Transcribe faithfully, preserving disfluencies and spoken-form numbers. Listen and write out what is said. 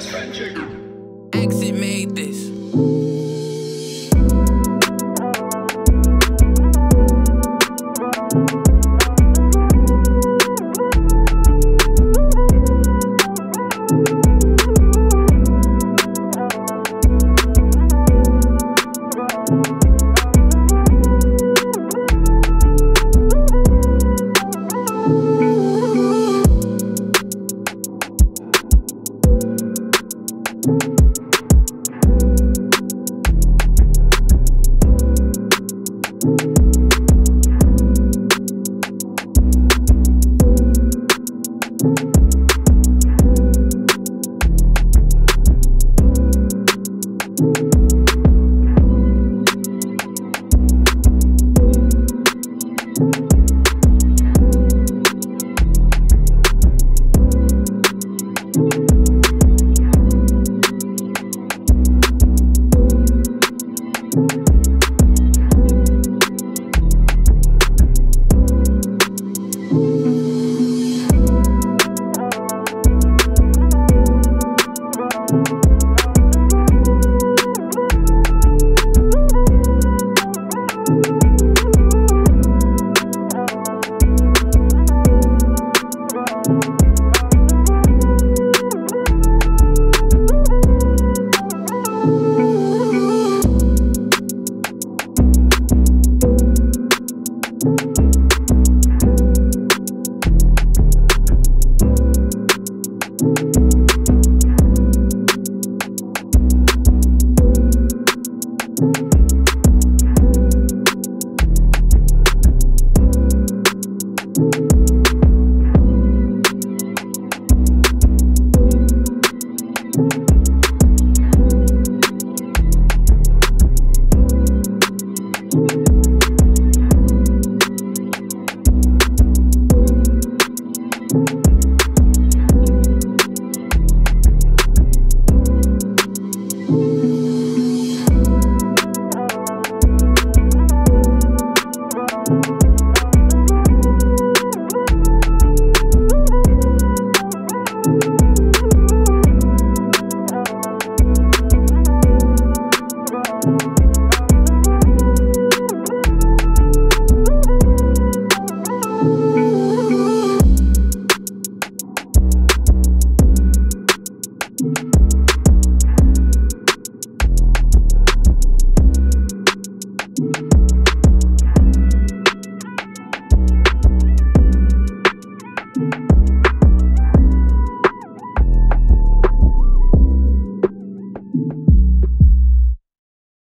best friend, Jigger.